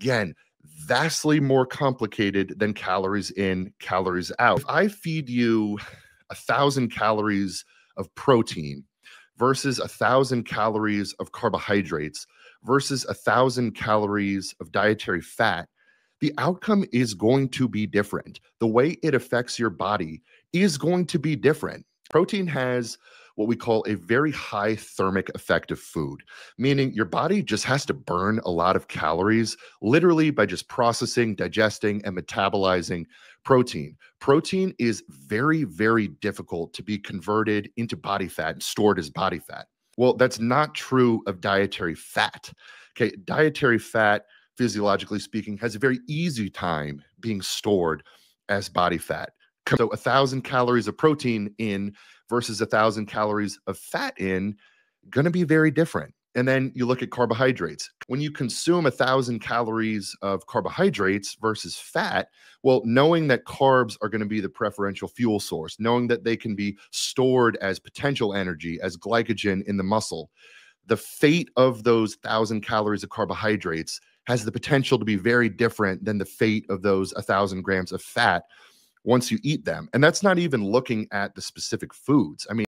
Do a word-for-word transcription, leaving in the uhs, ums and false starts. Again, vastly more complicated than calories in, calories out. If I feed you a thousand calories of protein versus a thousand calories of carbohydrates versus a thousand calories of dietary fat, the outcome is going to be different. The way it affects your body is going to be different. Protein has what we call a very high thermic effect of food, meaning your body just has to burn a lot of calories literally by just processing, digesting, and metabolizing protein. Protein is very, very difficult to be converted into body fat and stored as body fat. Well, that's not true of dietary fat. Okay, dietary fat, physiologically speaking, has a very easy time being stored as body fat. So a thousand calories of protein in versus a thousand calories of fat in, going to be very different. And then you look at carbohydrates. When you consume a thousand calories of carbohydrates versus fat, well, knowing that carbs are going to be the preferential fuel source, knowing that they can be stored as potential energy, as glycogen in the muscle, the fate of those thousand calories of carbohydrates has the potential to be very different than the fate of those a thousand grams of fat once you eat them. And that's not even looking at the specific foods. I mean,